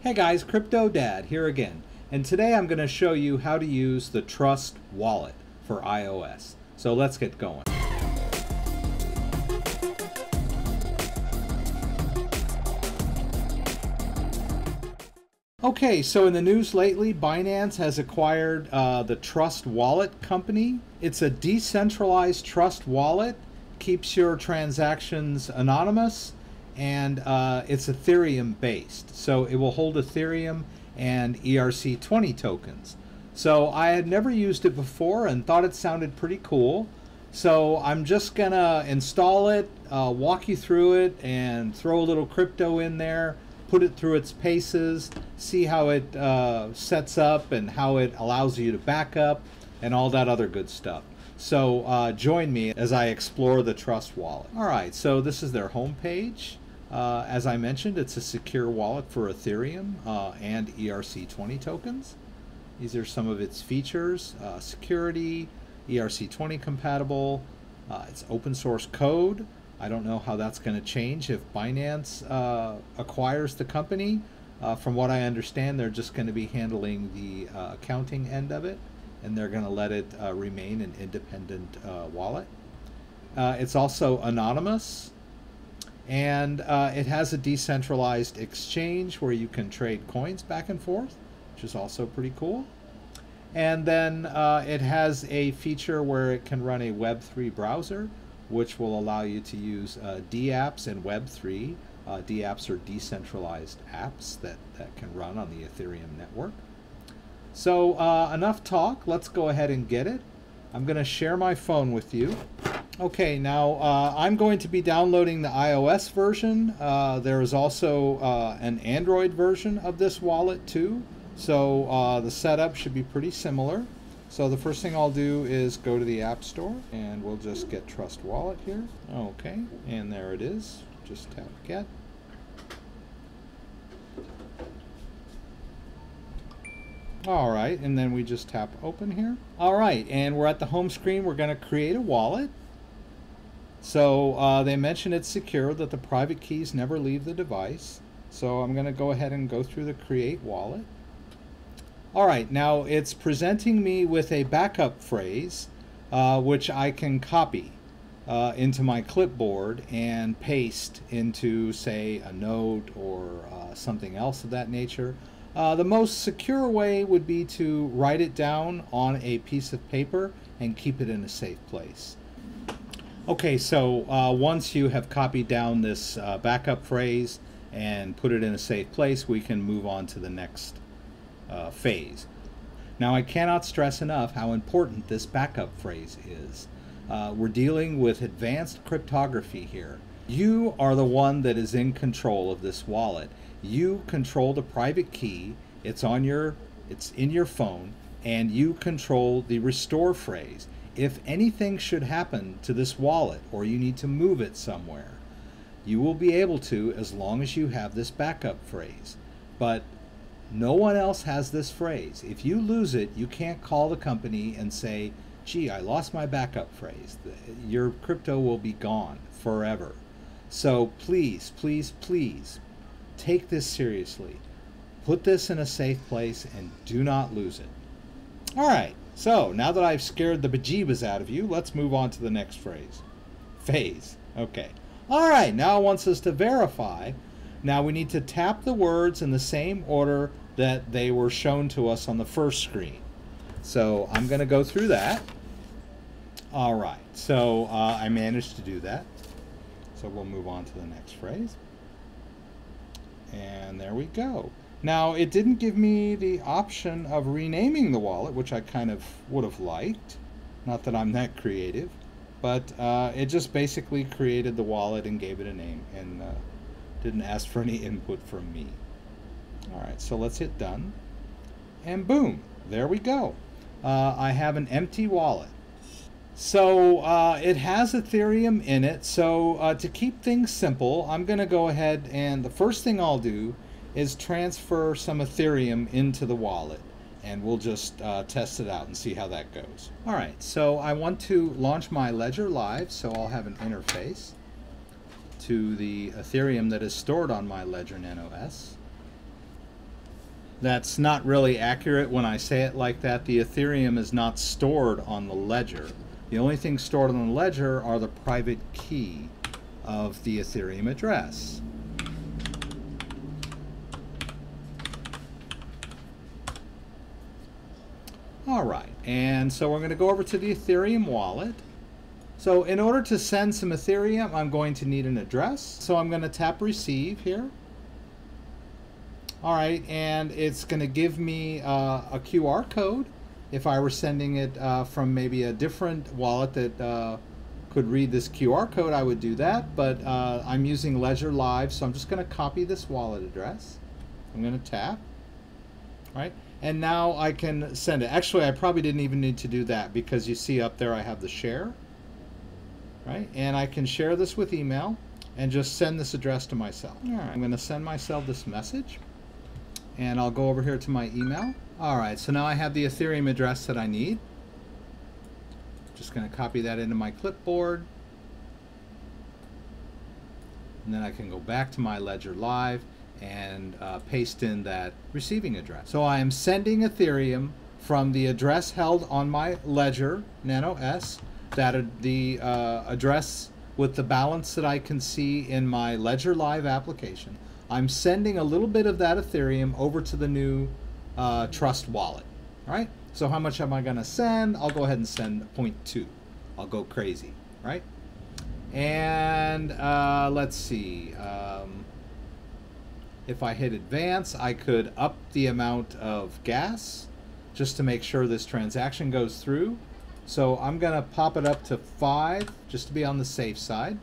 Hey guys, Crypto Dad here again, and today I'm going to show you how to use the Trust Wallet for iOS. So let's get going. Okay, so in the news lately, Binance has acquired the Trust Wallet company. It's a decentralized trust wallet, keeps your transactions anonymous, and it's Ethereum based. So it will hold Ethereum and ERC-20 tokens. So I had never used it before and thought it sounded pretty cool. So I'm just gonna install it, walk you through it, and throw a little crypto in there, put it through its paces, see how it sets up and how it allows you to back up and all that other good stuff. So join me as I explore the Trust Wallet. All right, so this is their homepage. As I mentioned, it's a secure wallet for Ethereum and ERC-20 tokens. These are some of its features: security, ERC-20 compatible, it's open source code. I don't know how that's going to change if Binance acquires the company. From what I understand, they're just going to be handling the accounting end of it, and they're going to let it remain an independent wallet. It's also anonymous, and it has a decentralized exchange where you can trade coins back and forth, which is also pretty cool. And then it has a feature where it can run a Web3 browser, which will allow you to use dApps and Web3. dApps are decentralized apps that can run on the Ethereum network. So enough talk, let's go ahead and get it. I'm gonna share my phone with you. Okay, now I'm going to be downloading the iOS version. There is also an Android version of this wallet too. So the setup should be pretty similar. So the first thing I'll do is go to the App Store, and we'll just get Trust Wallet here. Okay, and there it is. Just tap Get. All right, and then we just tap Open here. All right, and we're at the home screen. We're going to create a wallet. So they mention it's secure, that the private keys never leave the device. So I'm going to go ahead and go through the Create Wallet. All right, now it's presenting me with a backup phrase, which I can copy into my clipboard and paste into, say, a note or something else of that nature. The most secure way would be to write it down on a piece of paper and keep it in a safe place. Okay, so once you have copied down this backup phrase and put it in a safe place, we can move on to the next phase. Now, I cannot stress enough how important this backup phrase is. We're dealing with advanced cryptography here. You are the one that is in control of this wallet. You control the private key. It's in your phone, and you control the restore phrase. If anything should happen to this wallet or you need to move it somewhere, you will be able to, as long as you have this backup phrase. But no one else has this phrase. If you lose it, you can't call the company and say, gee, I lost my backup phrase. Your crypto will be gone forever. So please, please, please take this seriously. Put this in a safe place and do not lose it. All right, so now that I've scared the bejeebas out of you, let's move on to the next phrase. Phase, okay. All right, now it wants us to verify. Now we need to tap the words in the same order that they were shown to us on the first screen. So I'm going to go through that. All right, so I managed to do that. So we'll move on to the next phrase. And there we go. Now it didn't give me the option of renaming the wallet, which I kind of would have liked. Not that I'm that creative, but it just basically created the wallet and gave it a name, and didn't ask for any input from me. All right, so let's hit done, and boom, there we go. I have an empty wallet. So it has Ethereum in it. So to keep things simple, I'm gonna go ahead, and the first thing I'll do is transfer some Ethereum into the wallet, and we'll just test it out and see how that goes. All right, so I want to launch my Ledger Live, so I'll have an interface to the Ethereum that is stored on my Ledger Nano S. That's not really accurate when I say it like that. The Ethereum is not stored on the ledger. The only thing stored on the ledger are the private key of the Ethereum address. All right, and so we're going to go over to the Ethereum wallet. So in order to send some Ethereum, I'm going to need an address. So I'm going to tap receive here. All right, and it's going to give me a QR code. If I were sending it from maybe a different wallet that could read this QR code, I would do that. But I'm using Ledger Live, so I'm just going to copy this wallet address. I'm going to tap. All right, and now I can send it. Actually, I probably didn't even need to do that because you see up there I have the share. Right, and I can share this with email and just send this address to myself. All right, I'm going to send myself this message, and I'll go over here to my email. All right, so now I have the Ethereum address that I need. Just going to copy that into my clipboard, and then I can go back to my Ledger Live and paste in that receiving address. So I am sending Ethereum from the address held on my Ledger Nano S, that the address with the balance that I can see in my Ledger Live application. I'm sending a little bit of that Ethereum over to the new Trust Wallet. All right, so how much am I gonna send? I'll go ahead and send 0.2. I'll go crazy, right? And let's see. If I hit advance, I could up the amount of gas just to make sure this transaction goes through. So I'm gonna pop it up to 5 just to be on the safe side.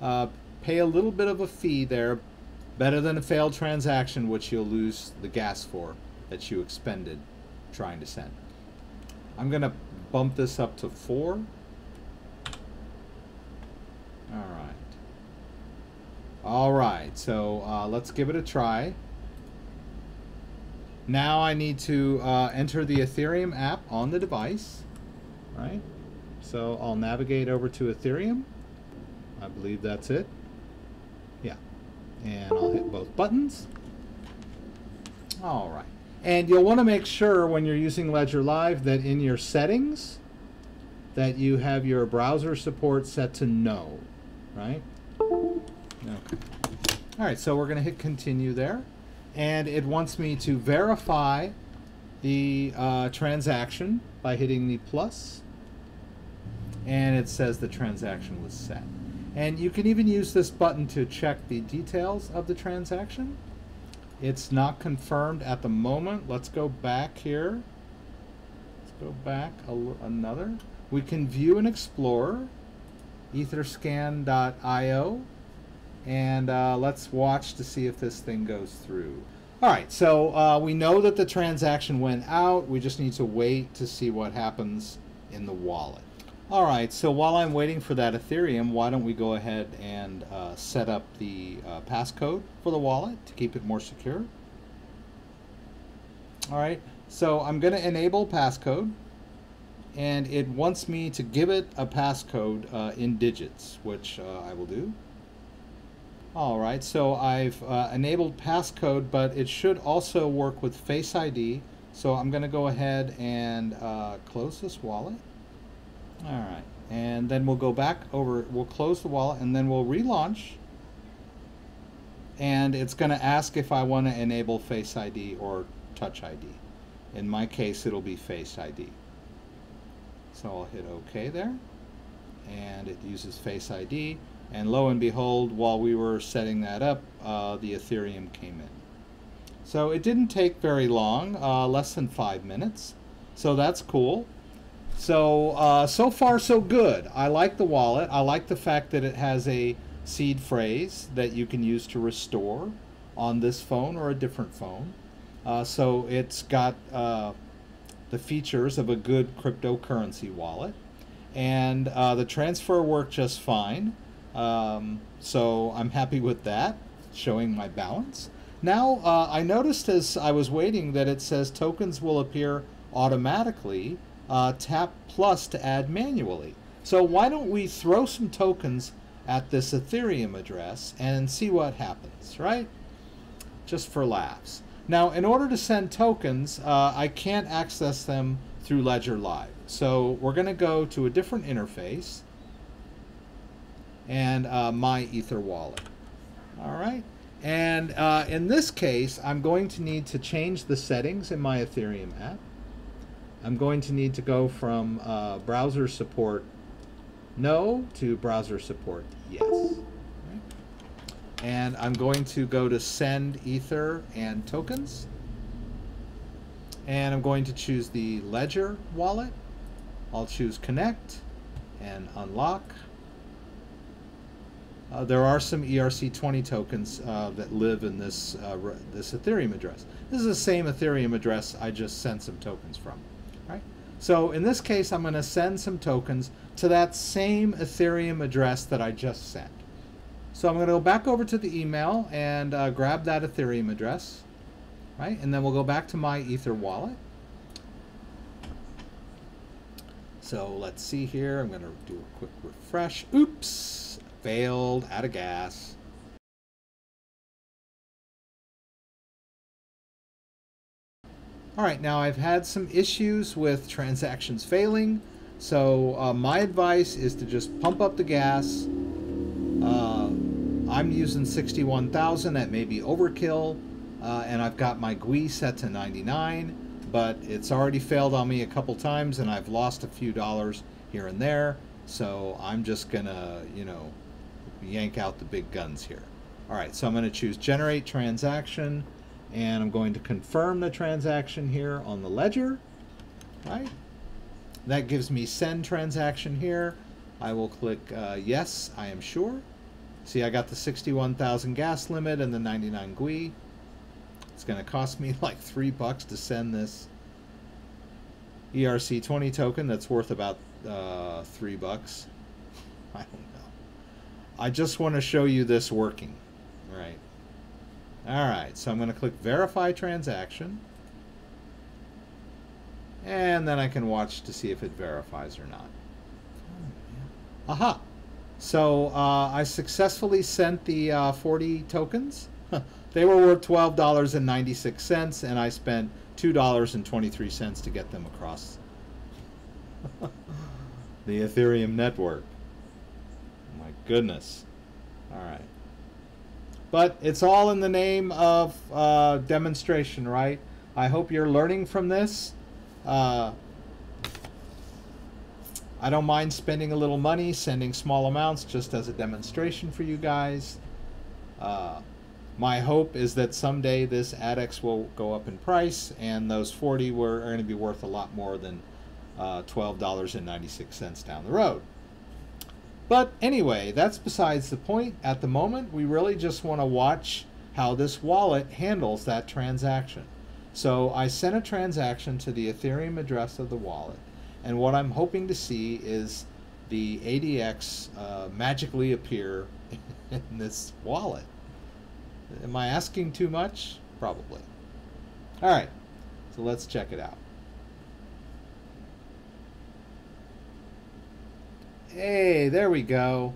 Pay a little bit of a fee there, better than a failed transaction, which you'll lose the gas for that you expended trying to send. I'm gonna bump this up to 4. All right. All right, so let's give it a try. Now I need to enter the Ethereum app on the device. Right, so I'll navigate over to Ethereum. I believe that's it. Yeah, and I'll hit both buttons. All right, and you'll want to make sure when you're using Ledger Live that in your settings that you have your browser support set to no, right? Okay. All right, so we're going to hit continue there, and it wants me to verify the transaction by hitting the plus. And it says the transaction was set. And you can even use this button to check the details of the transaction. It's not confirmed at the moment. Let's go back here. Let's go back another. We can view and explore etherscan.io, and let's watch to see if this thing goes through. All right, so we know that the transaction went out. We just need to wait to see what happens in the wallet. All right, so while I'm waiting for that Ethereum, why don't we go ahead and set up the passcode for the wallet to keep it more secure. All right, so I'm going to enable passcode, and it wants me to give it a passcode in digits, which I will do. All right, so I've enabled passcode, but it should also work with Face ID. So I'm going to go ahead and close this wallet. All right, and then we'll go back over, we'll close the wallet, and then we'll relaunch. And it's going to ask if I want to enable Face ID or Touch ID. In my case, it'll be Face ID. So I'll hit OK there, and it uses Face ID. And lo and behold, while we were setting that up, the Ethereum came in. So it didn't take very long, less than 5 minutes. So that's cool. So, so far so good. I like the wallet. I like the fact that it has a seed phrase that you can use to restore on this phone or a different phone. So it's got the features of a good cryptocurrency wallet. And the transfer worked just fine. So I'm happy with that, showing my balance. Now, I noticed as I was waiting that it says tokens will appear automatically. Tap plus to add manually. So why don't we throw some tokens at this Ethereum address and see what happens, right? Just for laughs. Now, in order to send tokens, I can't access them through Ledger Live. So we're going to go to a different interface and MyEtherWallet. All right. And in this case, I'm going to need to change the settings in my Ethereum app. I'm going to need to go from browser support no to browser support yes. Right. And I'm going to go to send ether and tokens. And I'm going to choose the Ledger wallet. I'll choose connect and unlock. There are some ERC-20 tokens that live in this, this Ethereum address. This is the same Ethereum address I just sent some tokens from. Right? So in this case, I'm going to send some tokens to that same Ethereum address that I just sent. So I'm going to go back over to the email and grab that Ethereum address. Right? And then we'll go back to my Ether wallet. So let's see here. I'm going to do a quick refresh. Oops. Failed, out of gas. All right, now I've had some issues with transactions failing, so my advice is to just pump up the gas. I'm using 61,000, that may be overkill, and I've got my gwei set to 99, but it's already failed on me a couple times, and I've lost a few dollars here and there, so I'm just gonna, you know, yank out the big guns here. All right, so I'm going to choose generate transaction, and I'm going to confirm the transaction here on the ledger. Right, that gives me send transaction here. I will click yes, I am sure. See, I got the 61,000 gas limit and the 99 gwei. It's going to cost me like $3 to send this ERC-20 token that's worth about $3. I don't know. I just want to show you this working, right? All right, so I'm going to click verify transaction, and then I can watch to see if it verifies or not. Aha! So I successfully sent the 40 tokens. They were worth $12.96, and I spent $2.23 to get them across the Ethereum network. My goodness. All right. But it's all in the name of demonstration, right? I hope you're learning from this. I don't mind spending a little money, sending small amounts just as a demonstration for you guys. My hope is that someday this AdEx will go up in price, and those 40 are going to be worth a lot more than $12.96 down the road. But anyway, that's besides the point. At the moment, we really just want to watch how this wallet handles that transaction. So I sent a transaction to the Ethereum address of the wallet, and what I'm hoping to see is the ADX magically appear in this wallet. Am I asking too much? Probably. All right, so let's check it out. Hey, there we go.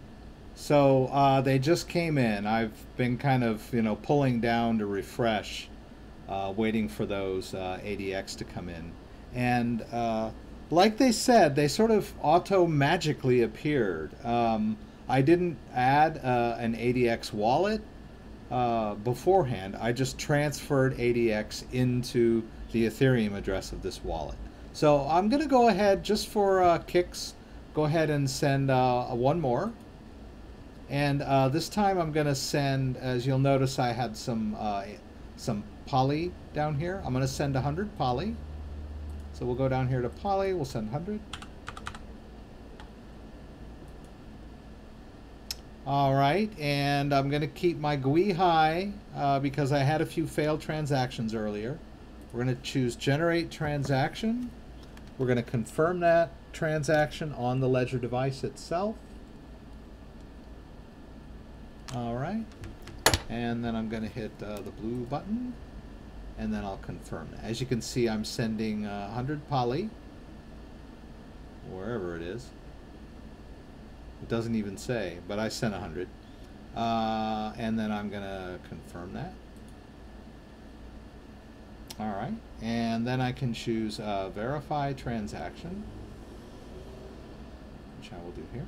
So they just came in. I've been kind of, you know, pulling down to refresh, waiting for those ADX to come in. And like they said, they sort of auto-magically appeared. I didn't add an ADX wallet beforehand. I just transferred ADX into the Ethereum address of this wallet. So I'm going to go ahead, just for kicks, go ahead and send one more, and this time I'm going to send, as you'll notice I had some poly down here. I'm going to send 100 poly. So we'll go down here to poly, we'll send 100. All right, and I'm going to keep my gwei high because I had a few failed transactions earlier. We're going to choose generate transaction. We're going to confirm that transaction on the ledger device itself. All right, and then I'm going to hit the blue button, and then I'll confirm that. As you can see, I'm sending 100 poly, wherever it is. It doesn't even say, but I sent 100, and then I'm going to confirm that. All right, and then I can choose verify transaction, which I will do here.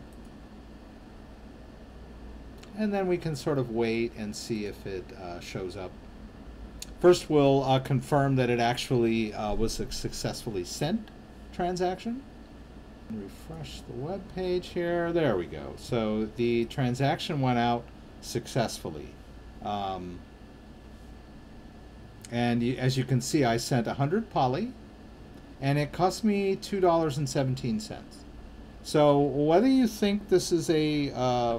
And then we can sort of wait and see if it shows up. First, we'll confirm that it actually was a successfully sent transaction. Refresh the web page here. There we go. So the transaction went out successfully. And as you can see, I sent 100 poly, and it cost me $2.17. So whether you think this is a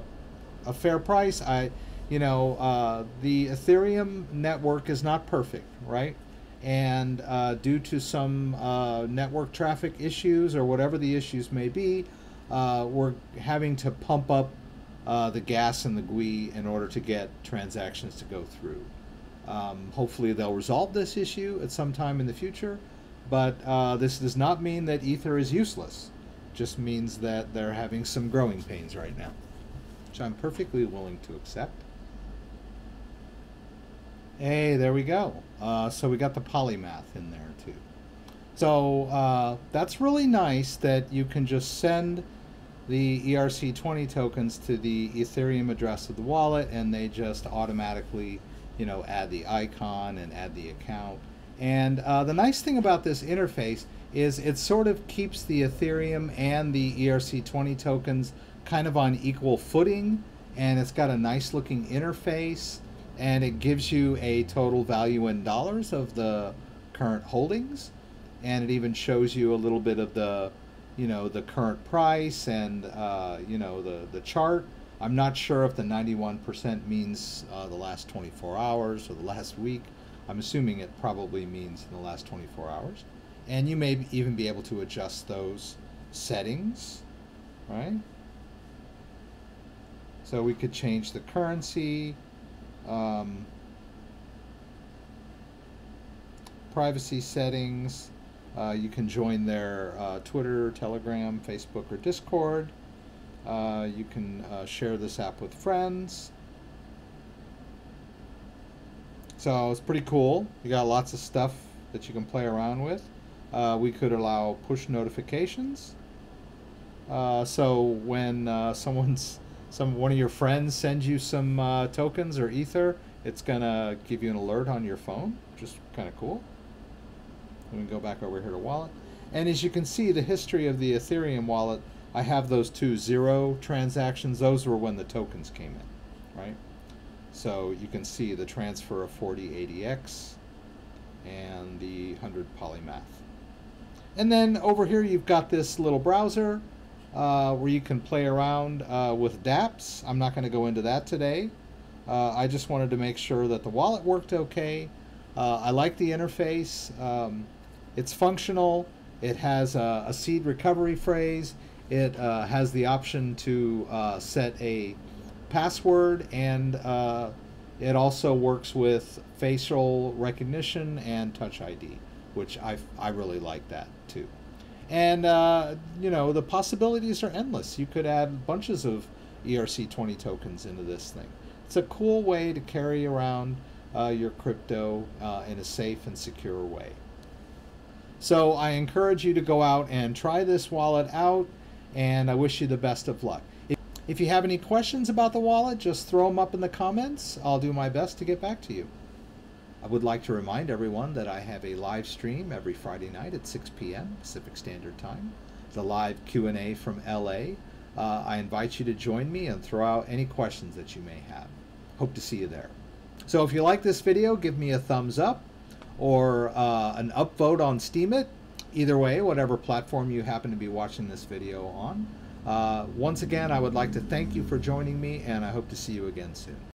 fair price, the Ethereum network is not perfect, right? And due to some network traffic issues or whatever the issues may be, we're having to pump up the gas in the gwei in order to get transactions to go through. Hopefully they'll resolve this issue at some time in the future, but this does not mean that Ether is useless. It just means that they're having some growing pains right now, which I'm perfectly willing to accept. Hey, there we go. So we got the Polymath in there too. So that's really nice that you can just send the ERC-20 tokens to the Ethereum address of the wallet, and they just automatically, you know, add the icon and add the account. And the nice thing about this interface is it sort of keeps the Ethereum and the ERC-20 tokens kind of on equal footing, and it's got a nice looking interface, and it gives you a total value in dollars of the current holdings, and it even shows you a little bit of the, you know, the current price and you know, the chart. I'm not sure if the 91% means the last 24 hours or the last week. I'm assuming it probably means in the last 24 hours. And you may even be able to adjust those settings, right? So we could change the currency, privacy settings. You can join their Twitter, Telegram, Facebook, or Discord. You can share this app with friends. So it's pretty cool. You got lots of stuff that you can play around with. We could allow push notifications. So when one of your friends sends you some tokens or ether, it's gonna give you an alert on your phone, which is kind of cool. We can go back over here to wallet, and as you can see, the history of the Ethereum wallet, I have those 2 0 transactions. Those were when the tokens came in, right? So you can see the transfer of 40 ADX and the 100 Polymath. And then over here, you've got this little browser where you can play around with dApps. I'm not going to go into that today. I just wanted to make sure that the wallet worked okay. I like the interface. It's functional. It has a seed recovery phrase. It has the option to set a password, and it also works with facial recognition and Touch ID, which I really like that too. And you know, the possibilities are endless. You could add bunches of ERC-20 tokens into this thing. It's a cool way to carry around your crypto in a safe and secure way. So I encourage you to go out and try this wallet out, and I wish you the best of luck. If you have any questions about the wallet, just throw them up in the comments. I'll do my best to get back to you. I would like to remind everyone that I have a live stream every Friday night at 6 p.m. Pacific Standard Time, the live Q&A from LA. I invite you to join me and throw out any questions that you may have. Hope to see you there. So if you like this video, give me a thumbs up or an upvote on Steemit. Either way, whatever platform you happen to be watching this video on. Once again, I would like to thank you for joining me, and I hope to see you again soon.